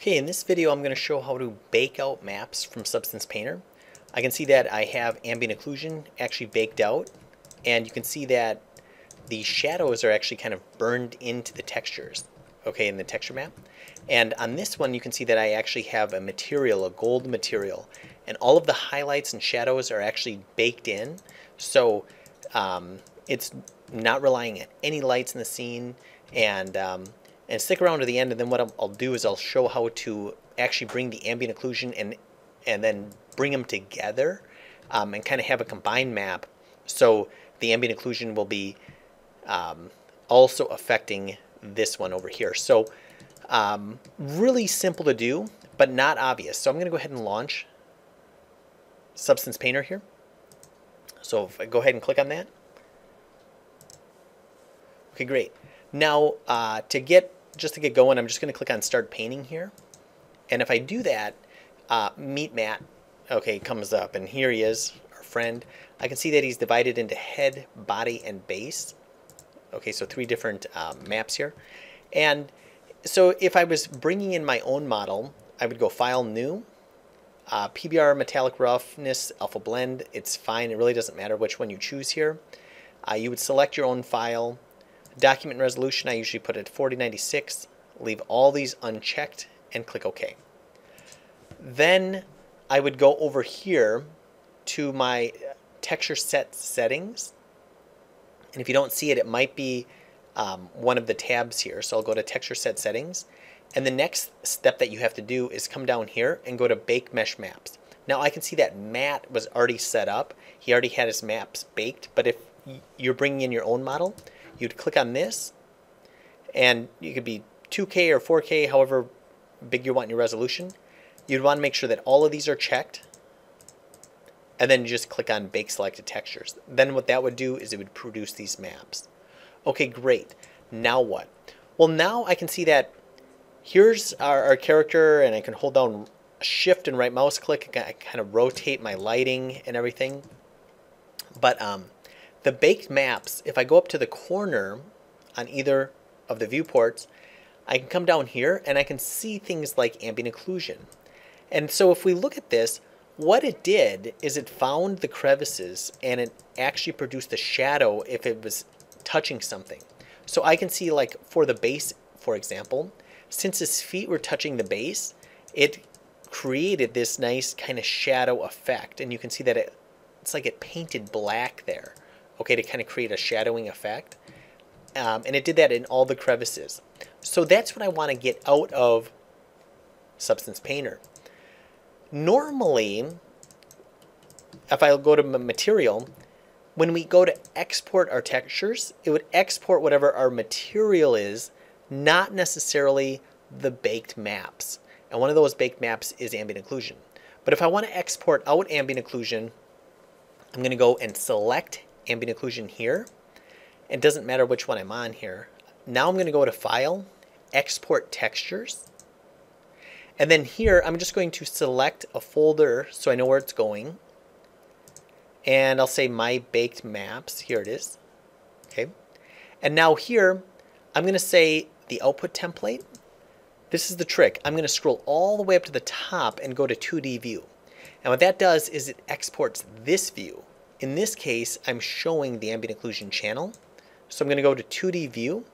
Okay, in this video I'm going to show how to bake out maps from Substance Painter. I can see that I have ambient occlusion actually baked out, and you can see that the shadows are actually kind of burned into the textures, okay, in the texture map. And on this one you can see that I actually have a material, a gold material, and all of the highlights and shadows are actually baked in, so it's not relying on any lights in the scene. And and stick around to the end, and then what I'll do is I'll show how to actually bring the ambient occlusion and then bring them together and kind of have a combined map, so the ambient occlusion will be also affecting this one over here. So really simple to do, but not obvious. So I'm going to go ahead and launch Substance Painter here. So if I go ahead and click on that. Okay, great. Now to get going, I'm just going to click on Start Painting here, and if I do that, Meet Matt, okay, comes up, and here he is, our friend. I can see that he's divided into head, body, and base. Okay, so three different maps here. And so if I was bringing in my own model, I would go File, New, PBR, Metallic Roughness, Alpha Blend. It's fine. It really doesn't matter which one you choose here. You would select your own file. Document resolution, I usually put it 4096, leave all these unchecked, and click OK. Then I would go over here to my texture set settings, and if you don't see it, it might be one of the tabs here, so I'll go to texture set settings, and the next step that you have to do is come down here and go to bake mesh maps. Now I can see that Matt was already set up, he already had his maps baked, but if you're bringing in your own model, you'd click on this, and you could be 2K or 4K, however big you want your resolution. You'd want to make sure that all of these are checked, and then you just click on Bake Selected Textures. Then what that would do is it would produce these maps. Okay, great. Now what? Well, now I can see that here's our character, and I can hold down Shift and right mouse click. I kind of rotate my lighting and everything, but the baked maps, if I go up to the corner on either of the viewports, I can come down here and I can see things like ambient occlusion. And so if we look at this, what it did is it found the crevices and it actually produced the shadow if it was touching something. So I can see, like for the base, for example, since his feet were touching the base, it created this nice kind of shadow effect. And you can see that it's like it painted black there, okay, to kind of create a shadowing effect. And it did that in all the crevices. So that's what I want to get out of Substance Painter. Normally, if I go to material, when we go to export our textures, it would export whatever our material is, not necessarily the baked maps. And one of those baked maps is ambient occlusion. But if I want to export out ambient occlusion, I'm going to go and select ambient occlusion here. It doesn't matter which one I'm on here. Now I'm going to go to File, Export Textures, and then here I'm just going to select a folder so I know where it's going, and I'll say My Baked Maps. Here it is. Okay, and now here I'm going to say the output template. This is the trick. I'm going to scroll all the way up to the top and go to 2D view, and what that does is it exports this view. In this case, I'm showing the ambient occlusion channel. So I'm going to go to 2D view.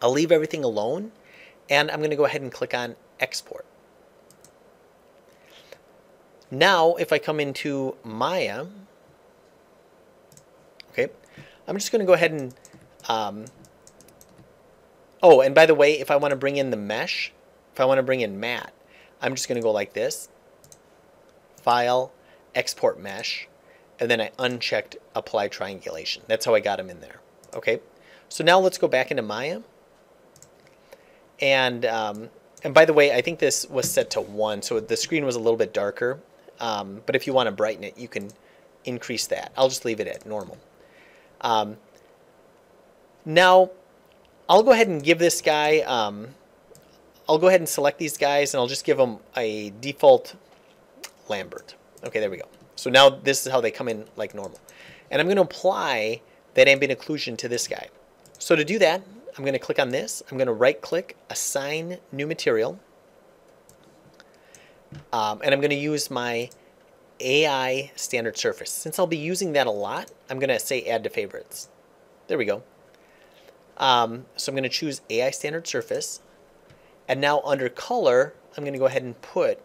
I'll leave everything alone, and I'm going to go ahead and click on export. Now, if I come into Maya, okay, I'm just going to go ahead and, oh, and by the way, if I want to bring in the mesh, if I want to bring in Matt, I'm just going to go like this, File, Export Mesh, and then I unchecked Apply Triangulation. That's how I got them in there. Okay, so now let's go back into Maya. And by the way, I think this was set to 1, so the screen was a little bit darker. But if you want to brighten it, you can increase that. I'll just leave it at normal. Now, I'll go ahead and give this guy, I'll go ahead and select these guys, and I'll just give them a default Lambert. Okay, there we go. So now this is how they come in like normal. And I'm going to apply that ambient occlusion to this guy. So to do that, I'm going to click on this. I'm going to right click, assign new material. And I'm going to use my AI standard surface. Since I'll be using that a lot, I'm going to say add to favorites. There we go. So I'm going to choose AI standard surface. And now under color, I'm going to go ahead and put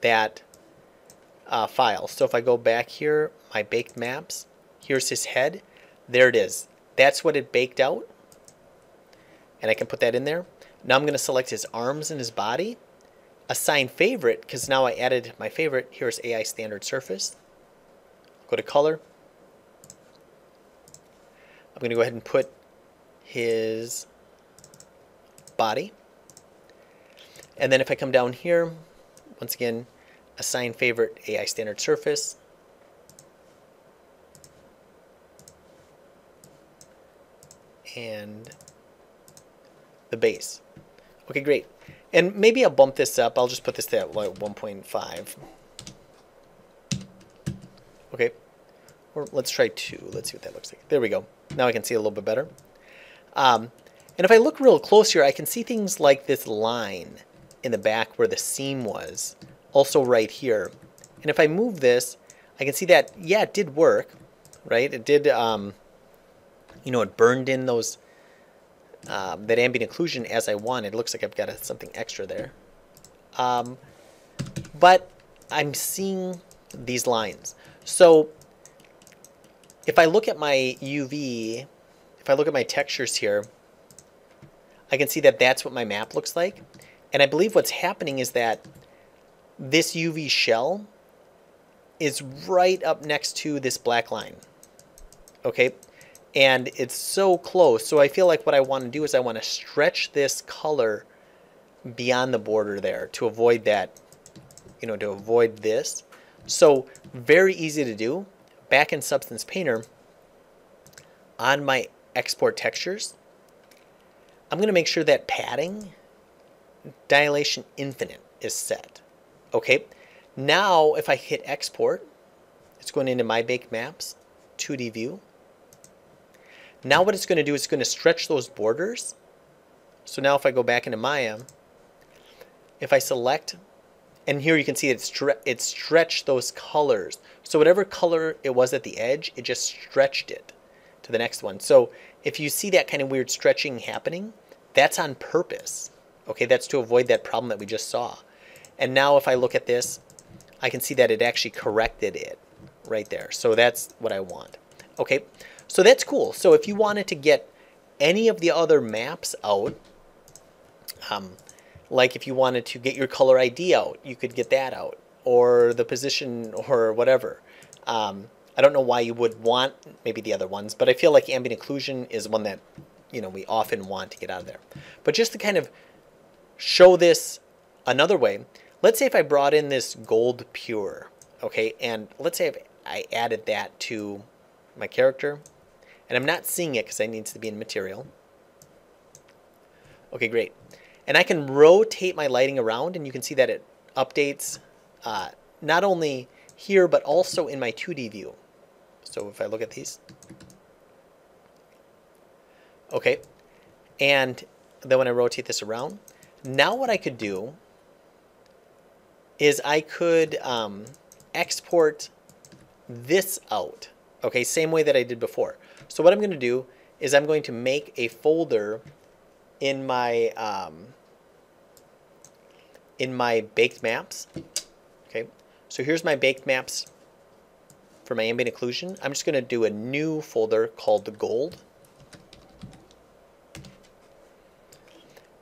that file. So if I go back here, my baked maps, here's his head. There it is. That's what it baked out. And I can put that in there. Now I'm going to select his arms and his body. Assign favorite, because now I added my favorite. Here's AI standard surface. Go to color. I'm going to go ahead and put his body. And then if I come down here, once again, assign favorite AI standard surface. And the base. Okay, great. And maybe I'll bump this up. I'll just put this at like 1.5. Okay. Or let's try 2. Let's see what that looks like. There we go. Now I can see a little bit better. And if I look real close here, I can see things like this line in the back where the seam was, also right here. And if I move this, I can see that, yeah, it did work, right? It did, you know, it burned in those, that ambient occlusion as I want. It looks like I've got something extra there. But I'm seeing these lines. So if I look at my UV, if I look at my textures here, I can see that that's what my map looks like. And I believe what's happening is that this UV shell is right up next to this black line. Okay. And it's so close. So I feel like what I want to do is I want to stretch this color beyond the border there to avoid that, you know, to avoid this. So very easy to do. Back in Substance Painter, on my export textures, I'm going to make sure that padding, dilation infinite is set. Okay. Now if I hit export, it's going into my baked maps, 2D view. Now what it's going to do is it's going to stretch those borders. So now if I go back into Maya, if I select, and here you can see it stretched those colors. So whatever color it was at the edge, it just stretched it to the next one. So if you see that kind of weird stretching happening, that's on purpose. Okay, that's to avoid that problem that we just saw. And now if I look at this, I can see that it actually corrected it right there. So that's what I want. Okay. So that's cool. So if you wanted to get any of the other maps out, like if you wanted to get your color ID out, you could get that out, or the position or whatever. I don't know why you would want maybe the other ones, but I feel like ambient occlusion is one that, you know, we often want to get out of there. But just to kind of show this another way, let's say if I brought in this gold pure, okay, and let's say if I added that to my character. And I'm not seeing it because it needs to be in material. Okay, great. And I can rotate my lighting around, and you can see that it updates not only here, but also in my 2D view. So if I look at these. Okay. And then when I rotate this around, now what I could do is I could export this out. Okay, same way that I did before. So what I'm going to do is I'm going to make a folder in my baked maps. Okay, so here's my baked maps for my ambient occlusion. I'm just going to do a new folder called the gold.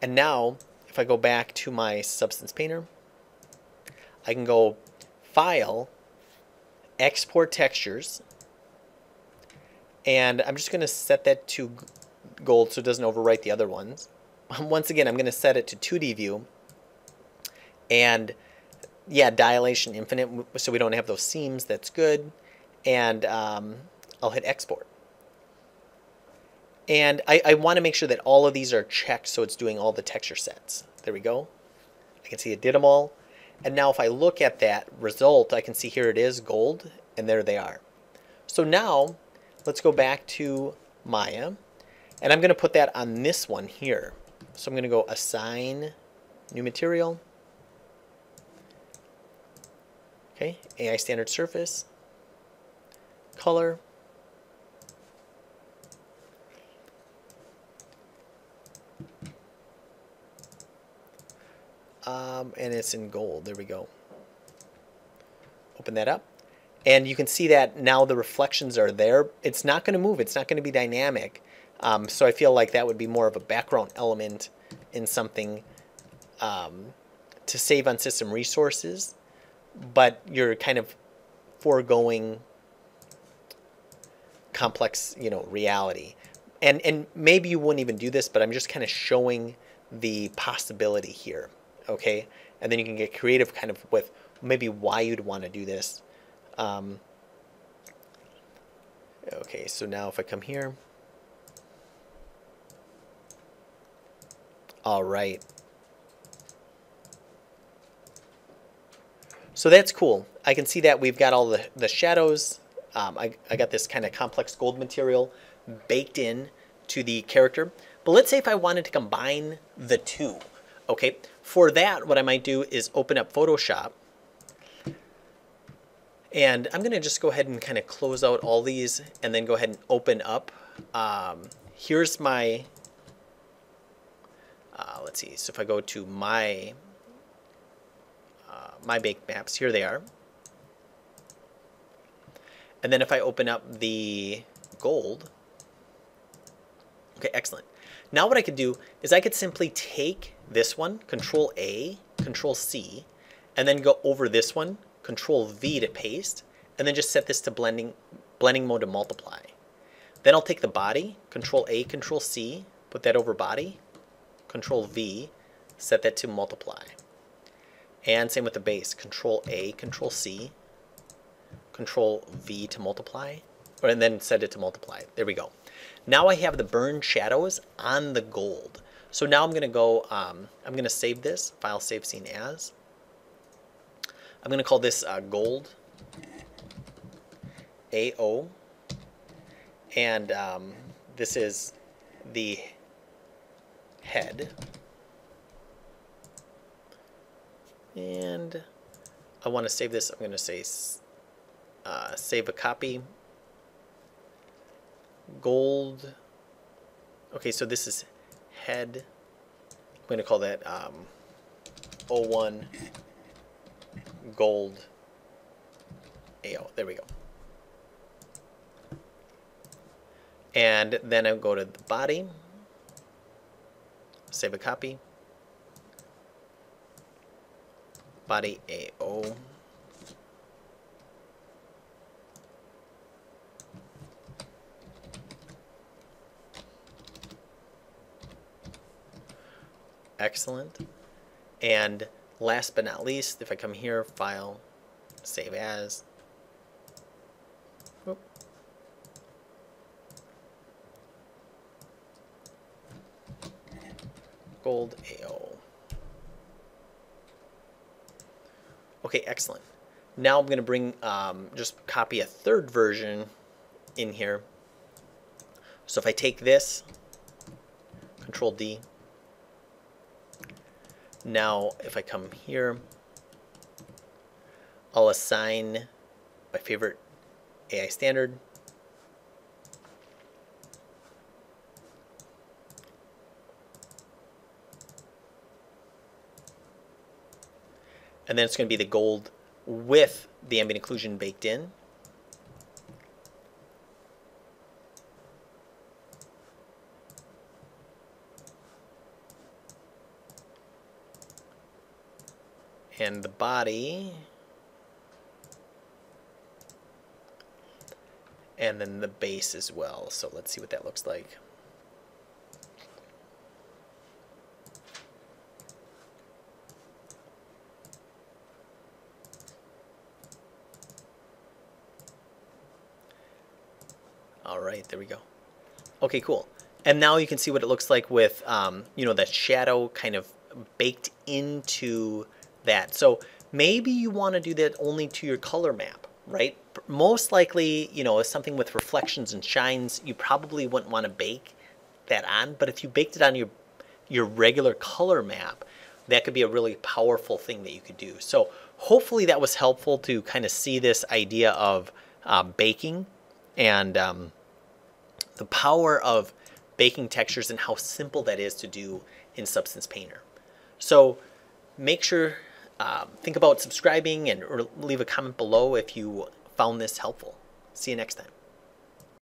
And now, if I go back to my Substance Painter, I can go File, Export Textures. And I'm just going to set that to gold so it doesn't overwrite the other ones. Once again, I'm going to set it to 2D view. And yeah, dilation infinite, so we don't have those seams. That's good. And I'll hit export. And I want to make sure that all of these are checked so it's doing all the texture sets. There we go. I can see it did them all. And now if I look at that result, I can see here it is gold. And there they are. So now, let's go back to Maya, and I'm going to put that on this one here. So I'm going to go assign new material, okay, AI standard surface, color, and it's in gold. There we go. Open that up. And you can see that now the reflections are there. It's not going to move. It's not going to be dynamic. So I feel like that would be more of a background element in something to save on system resources. But you're kind of foregoing complex, you know, reality. And maybe you wouldn't even do this, but I'm just kind of showing the possibility here, okay? And then you can get creative kind of with maybe why you'd want to do this. Okay, so now if I come here, all right. So that's cool. I can see that we've got all the shadows. I got this kind of complex gold material baked in to the character. But let's say if I wanted to combine the two, okay? For that, what I might do is open up Photoshop. And I'm going to just go ahead and kind of close out all these and then go ahead and open up. Here's my, let's see. So if I go to my, my baked maps, here they are. And then if I open up the gold, okay, excellent. Now what I could do is I could simply take this one, Control A, Control C, and then go over this one, Control V to paste, and then just set this to blending mode to multiply. Then I'll take the body, Control A, Control C, put that over body, Control V, set that to multiply. And same with the base, Control A, Control C, Control V to multiply, and then set it to multiply. There we go. Now I have the burned shadows on the gold. So now I'm going to go, I'm going to save this, File, Save Scene As. I'm going to call this gold AO, and this is the head, and I want to save this. I'm going to say save a copy, gold, okay, so this is head. I'm going to call that 01 gold AO. There we go. And then I'll go to the body, save a copy, body AO, excellent. And last but not least, if I come here, File, Save As, whoop, gold AO. Okay, excellent. Now I'm going to bring, just copy a third version in here. So if I take this, Control D. Now, if I come here, I'll assign my favorite AI standard. And then it's going to be the gold with the ambient occlusion baked in. And the body, and then the base as well. So let's see what that looks like. All right, there we go. Okay, cool. And now you can see what it looks like with, you know, that shadow kind of baked into that. So maybe you want to do that only to your color map, right? Most likely, you know, something with reflections and shines, you probably wouldn't want to bake that on. But if you baked it on your regular color map, that could be a really powerful thing that you could do. So hopefully that was helpful to kind of see this idea of baking and the power of baking textures and how simple that is to do in Substance Painter. So make sure, think about subscribing and leave a comment below if you found this helpful. See you next time.